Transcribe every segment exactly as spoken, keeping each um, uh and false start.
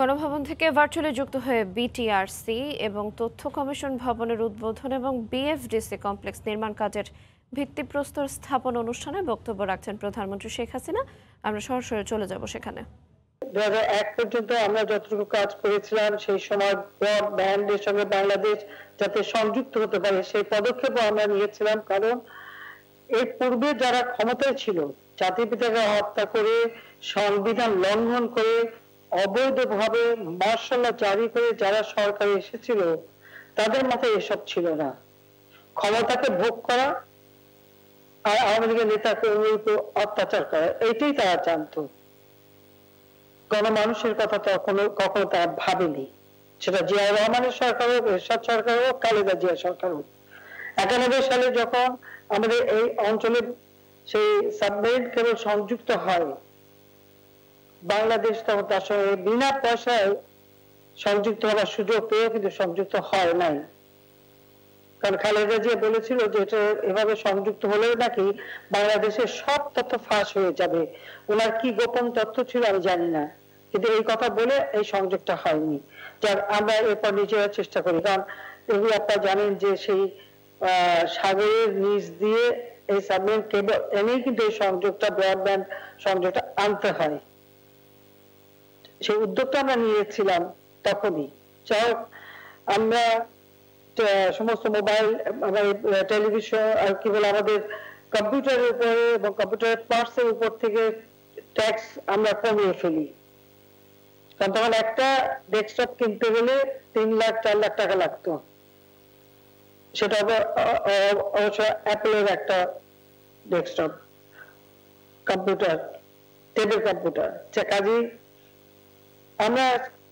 গণভবন থেকে ভার্চুয়ালি যুক্ত হয়ে বিটিআরসি এবং তথ্য কমিশন ভবনের উদ্বোধন এবং বিএফডিসি কমপ্লেক্স নির্মাণ কাজের ভিত্তিপ্রস্তর স্থাপন অনুষ্ঠানে বক্তব্য রাখছেন প্রধানমন্ত্রী শেখ হাসিনা। আমরা সরাসরি চলে যাব সেখানে। দুই হাজার এক পর্যন্ত আমরা যতটুকু কাজ করেছিলাম সেই সময় ব্রডব্যান্ডের সঙ্গে বাংলাদেশ যাতে সংযুক্ত হতে পারে সেই পদক্ষেপ আমরা নিয়েছিলাম, কারণ এর পূর্বে যারা ক্ষমতায় ছিল জাতির পিতাকে হত্যা করে, সংবিধান লঙ্ঘন করে, অবৈধভাবে মার্শাল জারি করে যারা সরকারে এসেছিল তাদের মাথায় এসব ছিল না। ক্ষমতাকে ভোগ করা আর আওয়ামী লীগের নেতা কর্মীর উপর অত্যাচার করা, এইটাই তারা জানত। গণমানুষের কথা তখনো কখনো তারা ভাবেনি, সেটা জিয়া রহমানের সরকার হোক, এরশাদ সরকার হোক, খালেদা জিয়া সরকার হোক। একানব্বই সালে যখন আমাদের এই অঞ্চলে সেই সাবমেরিন কেবল সংযুক্ত হয়, বাংলাদেশ তখন তার সঙ্গে বিনা পয়সায় সংযুক্ত হওয়ার সুযোগ পেয়েও কিন্তু সংযুক্ত হয় নাই, কারণ খালেদা জিয়া বলেছিল যে এটা এভাবে সংযুক্ত হলে নাকি বাংলাদেশের সব তথ্য ফাঁস হয়ে যাবে। ওনার কি গোপন তথ্য ছিল আমি জানি না, কিন্তু এই কথা বলে এই সংযোগটা হয়নি। যার আমরা এরপর নিজেরা চেষ্টা করি, কারণ এগুলো আপনারা জানেন যে সেই সাগরের নিচ দিয়ে এই সাবমেরিন কেবল এনেই কিন্তু এই সংযোগটা, ব্রডব্যান্ড সংযোগটা আনতে হয়। সেই উদ্যোগটা আমরা নিয়েছিলাম তখনই। যাই হোক, আমরা সমস্ত মোবাইল, টেলিভিশন আর কি বলে আমাদের কম্পিউটারের উপরে এবং কম্পিউটারের পার্টস এর উপর থেকে ট্যাক্স আমরা কমিয়ে ফেলি, কারণ তখন একটা ডেস্কটপ কিনতে গেলে তিন লাখ চার লাখ টাকা লাগতো। সেটা অবশ্য অ্যাপেলের একটা ডেস্কটপ কম্পিউটার, টেবিল কম্পিউটার। কাজেই আমরা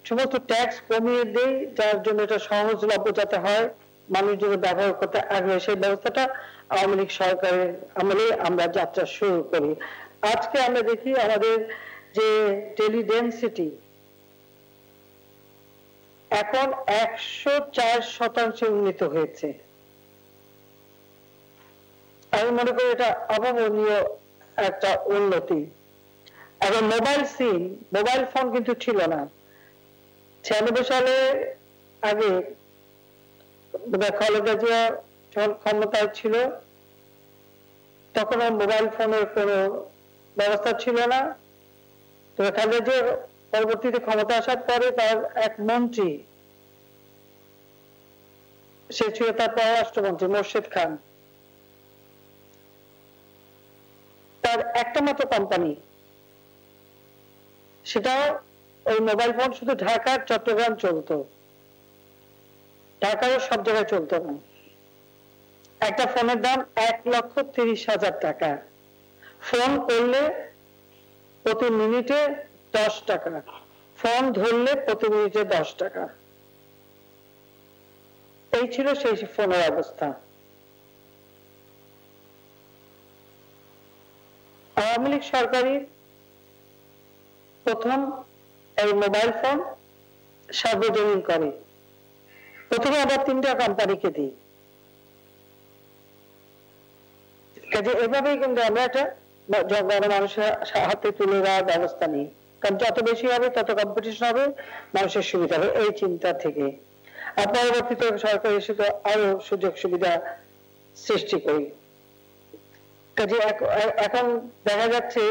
সমস্ত ট্যাক্স কমিয়ে দিই, যার জন্য এটা সহজলভ্য যাতে হয়, মানুষ যদি ব্যবহার করতে আগ্রহী, সেই ব্যবস্থাটা আওয়ামী লীগ সরকারের আমলে আমরা যাত্রা শুরু করি। আজকে আমরা দেখি আমাদের যে ডেলি ডেন্সিটি এখন একশো চার শতাংশে উন্নীত হয়েছে। আমি মনে করি এটা অভাবনীয় একটা উন্নতি। এখন মোবাইল সিম, মোবাইল ফোন কিন্তু ছিল না। ছিয়ানব্বই সালে আগে খালেদা জিয়া যখন ক্ষমতায় ছিল তখন মোবাইল ফোনের কোনো ব্যবস্থা ছিল না। তো খালেদা জিয়া পরবর্তীতে ক্ষমতা আসার পরে তার এক মন্ত্রী, সে ছিল তার পররাষ্ট্রমন্ত্রী মোর্শেদ খান, তার একটা মাত্র কোম্পানি, সেটা ওই মোবাইল ফোন শুধু ঢাকা চট্টগ্রাম চলতো, ঢাকারও সব জায়গায় চলতো না। একটা ফোনের দাম এক লক্ষ তিরিশ হাজার টাকা, ফোন করলে প্রতি মিনিটে দশ টাকা, ফোন ধরলে প্রতি মিনিটে দশ টাকা। এই ছিল সেই ফোনের অবস্থা। আওয়ামী লীগ সরকারি প্রথম এই মোবাইল ফোন সার্বজনীন করে, প্রথমে আবার তিনটা কোম্পানিকে দিই। কাজে এভাবেই কিন্তু আমরা এটা মানুষের হাতে তুলে দেওয়ার ব্যবস্থা নেই, কারণ যত বেশি হবে তত কম্পিটিশন হবে, মানুষের সুবিধা হবে। এই চিন্তা থেকে আর পরবর্তীতে সরকার এসে তো আরো সুযোগ সুবিধা সৃষ্টি করি। কাজে এখন দেখা যাচ্ছে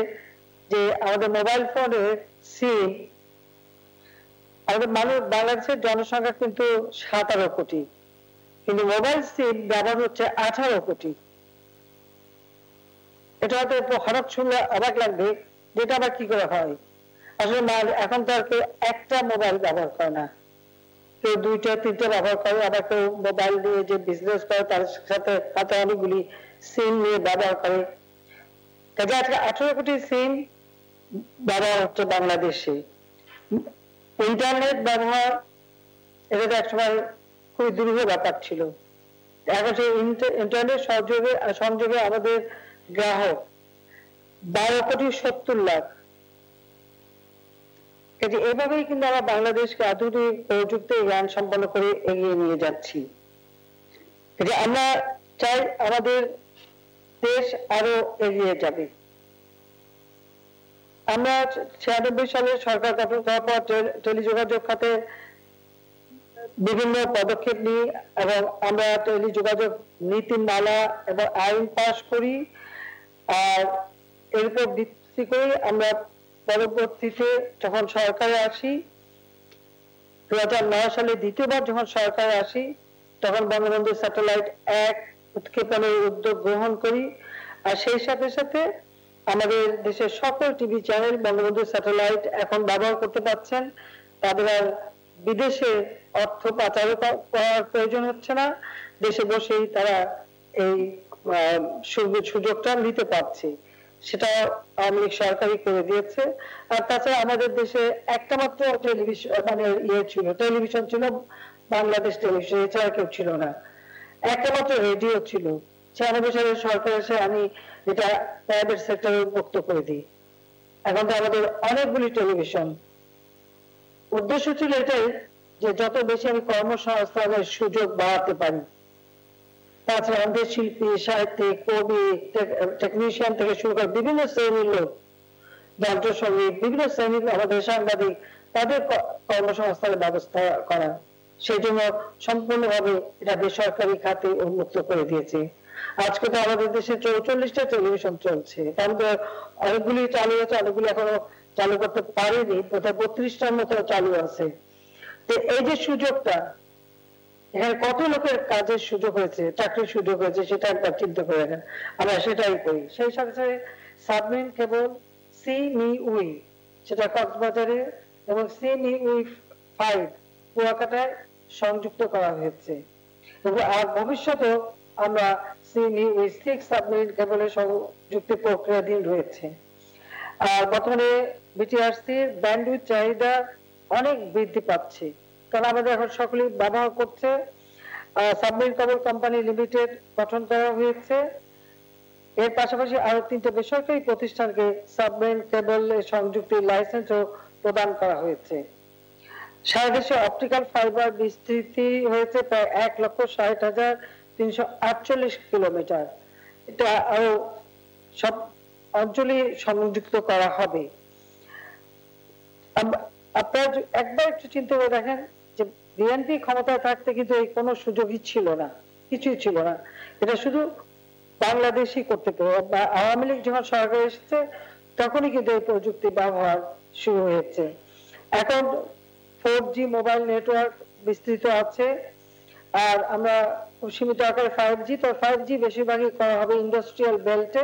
যে আমাদের মোবাইল ফোনের সিম, আমাদের মানুষ, বাংলাদেশের জনসংখ্যা কিন্তু সতেরো কোটি, কিন্তু মোবাইল সিম ব্যবহার হচ্ছে আঠারো কোটি। এটা হয়তো হঠাৎ শুনলে অবাক লাগবে, যেটা আবার কি করে হয়। আসলে এখন তো আর কেউ একটা মোবাইল ব্যবহার করে না, কেউ দুইটা তিনটা ব্যবহার করে, আবার কেউ মোবাইল নিয়ে যে বিজনেস করে তার সাথে হাতে অনেকগুলি সিম নিয়ে ব্যবহার করে। কাজে আজকে আঠারো কোটি সিম ব্যবহার হচ্ছে বাংলাদেশে। ইন্টারনেট ব্যবহার এটা তো একসময় খুবই দুরূহ ব্যাপার ছিল, এখন সেই ইন্টারনেট সহযোগে সংযোগে আমাদের গ্রাহক বারো কোটি সত্তর লাখ। কাজে এভাবেই কিন্তু আমরা বাংলাদেশকে আধুনিক প্রযুক্তি জ্ঞান সম্পন্ন করে এগিয়ে নিয়ে যাচ্ছি। কাজে আমরা চাই আমাদের দেশ আরো এগিয়ে যাবে। আমরা ছিয়ানব্বই সালে সরকার গঠন করার পর টেলিযোগাযোগ খাতে বিভিন্ন পদক্ষেপ নিই এবং আমরা টেলিযোগাযোগ নীতিমালা এবং আইন পাশ করি। আর এর উপর ভিত্তি করে আমরা পরবর্তীতে যখন সরকারে আসি দু হাজার নয় সালে দ্বিতীয়বার যখন সরকারে আসি তখন বঙ্গবন্ধু স্যাটেলাইট এক উৎক্ষেপণের উদ্যোগ গ্রহণ করি। আর সেই সাথে সাথে আমাদের দেশের সকল টিভি চ্যানেল বঙ্গবন্ধু স্যাটেলাইট এখন ব্যবহার করতে পারছেন, তাদের আর বিদেশে অর্থ পাচার করার প্রয়োজন হচ্ছে না, দেশে বসেই তারা এই সুযোগটা নিতে পারছে, সেটা আওয়ামী লীগ সরকারই করে দিয়েছে। আর তাছাড়া আমাদের দেশে একটা মাত্র টেলিভিশন মানে ইয়ে ছিল টেলিভিশন ছিল বাংলাদেশ টেলিভিশন, এছাড়া কেউ ছিল না, একটা মাত্র রেডিও ছিল। ছিয়ানব্বই সালে সরকার এসে আমি যেটা প্রাইভেট সেক্টরে মুক্ত করে দিই, এখন তো আমাদের অনেকগুলি টেলিভিশন। উদ্দেশ্য ছিল এটাই যে যত বেশি আমি কর্মসংস্থানের সুযোগ বাড়াতে পারি। তাছাড়া আমাদের শিল্পী, সাহিত্যিক, কবি, টেকনিশিয়ান থেকে শুরু করে বিভিন্ন শ্রেণীর লোক, যন্ত্রসঙ্গীত, বিভিন্ন শ্রেণীর আমাদের সাংবাদিক, তাদের কর্মসংস্থানের ব্যবস্থা করা, সেই জন্য সম্পূর্ণভাবে এটা বেসরকারি খাতে উন্মুক্ত করে দিয়েছে। আজকে তো আমাদের দেশে চৌচল্লিশটা টেলিভিশন চলছে, আমাদের অনেকগুলি চালু আছে, অনেকগুলি এখনো চালু করতে পারেনি, কোথাও বত্রিশটার মতো চালু আছে। তো এই যে সুযোগটা, এখানে কত লোকের কাজের সুযোগ হয়েছে, চাকরির সুযোগ হয়েছে, সেটা একবার চিন্তা করে না, আমরা সেটাই করি। সেই সাথে সাথে submarine cable sea me we, সেটা কক্সবাজারে, এবং সি মি উই ফাইভ কুয়াকাটায় সংযুক্ত করা হয়েছে। আর ভবিষ্যতেও আমরা sea me we six submarine কেবলের সংযুক্তি প্রক্রিয়াধীন রয়েছে। আর বর্তমানে বিটিআরসির ব্যান্ডউইথ চাহিদা অনেক বৃদ্ধি পাচ্ছে, কারণ আমাদের এখন সকলেই ব্যবহার করছে। সাবমেরিন কেবল কোম্পানি লিমিটেড গঠন করা হয়েছে, এর পাশাপাশি আরো তিনটে বেসরকারি প্রতিষ্ঠানকে সাবমেরিন কেবলের সংযুক্তির লাইসেন্সও প্রদান করা হয়েছে। সারা দেশে অপটিক্যাল ফাইবার বিস্তৃতি হয়েছে প্রায় এক লক্ষ ষাট হাজার তিনশো আটচল্লিশ কিলোমিটার, এটা আরো সব অঞ্চলে সংযুক্ত করা হবে। আপনারা একবার একটু চিন্তা করে দেখেন যে বিএনপি ক্ষমতায় থাকতে কিন্তু এই কোনো সুযোগই ছিল না, কিছুই ছিল না, এটা শুধু বাংলাদেশই করতে পারে। আওয়ামী লীগ যখন সরকারে এসেছে তখনই কিন্তু এই প্রযুক্তি ব্যবহার শুরু হয়েছে। এখন ফোর জি মোবাইল নেটওয়ার্ক বিস্তৃত আছে, আর আমরা খুব সীমিত আকারে ফাইভ জি, তো ফাইভ জি বেশিরভাগই করা হবে ইন্ডাস্ট্রিয়াল বেল্টে,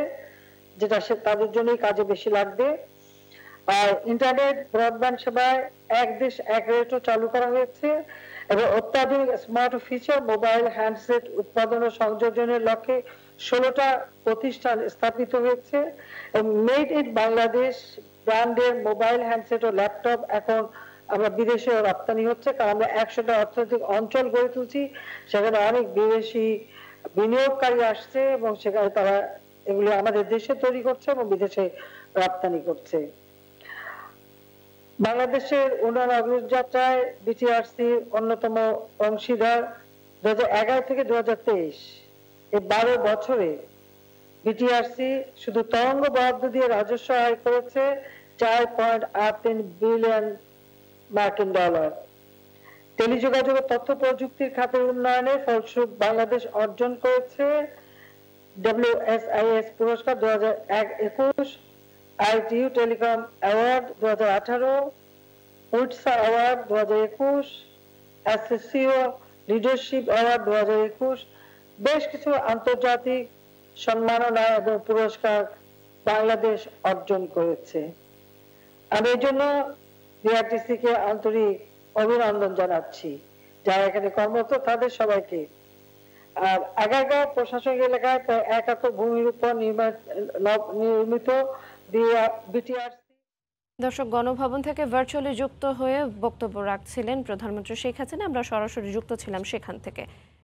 যেটা তাদের জন্যই কাজে বেশি লাগবে। আর ইন্টারনেট ব্রডব্যান্ড সেবায় এক দেশ এক রেটও চালু করা হয়েছে, এবং অত্যাধুনিক স্মার্ট ফিচার মোবাইল হ্যান্ডসেট উৎপাদন ও সংযোজনের লক্ষ্যে ষোলোটা প্রতিষ্ঠান স্থাপিত হয়েছে। মেড ইন বাংলাদেশ ব্র্যান্ডের মোবাইল হ্যান্ডসেট ও ল্যাপটপ এখন আমরা বিদেশে রপ্তানি হচ্ছে, কারণ আমরা একশোটা অর্থনৈতিক অঞ্চল গড়ে তুলছি, সেখানে অনেক বিদেশি বিনিয়োগকারী আসছে এবং সেখানে তারা এগুলি আমাদের দেশে তৈরি করছে এবং বিদেশে রপ্তানি করছে। বাংলাদেশের উন্নয়ন অগ্রযাত্রায় বিটিআরসির অন্যতম অংশীদার দু হাজার এগারো থেকে দু হাজার তেইশ এই বারো বছরে বিটিআরসি শুধু তরঙ্গ বরাদ্দ দিয়ে রাজস্ব আয় করেছে চার পয়েন্ট আট তিন বিলিয়ন মার্কিন ডলার। টেলিযোগাযোগ তথ্য প্রযুক্তির খাতের উন্নয়নে ফলস্বরূপ বাংলাদেশ অর্জন করেছে ডব্লিউএসআইএস পুরস্কার দু হাজার একুশ, আইটিইউ টেলিকম অ্যাওয়ার্ড দু হাজার আঠারো, উইটসা অ্যাওয়ার্ড দু হাজার একুশ, এসসিও লিডারশিপ অ্যাওয়ার্ড দু হাজার একুশ। বেশ কিছু আন্তর্জাতিক সম্মাননা এবং পুরস্কার বাংলাদেশ অর্জন করেছে। আর এই জন্য বিটিআরসিকে আন্তরিক অভিনন্দন জানাচ্ছি, যারা এখানে কর্মরত তাদের সবাইকে। আর আগারগাঁও প্রশাসনিক এলাকায় প্রায় এক একর ভূমির উপর নির্মিত বিটিআরসি। দর্শক, গণভবন থেকে ভার্চুয়ালি যুক্ত হয়ে বক্তব্য রাখছিলেন প্রধানমন্ত্রী শেখ হাসিনা, আমরা সরাসরি যুক্ত ছিলাম সেখান থেকে।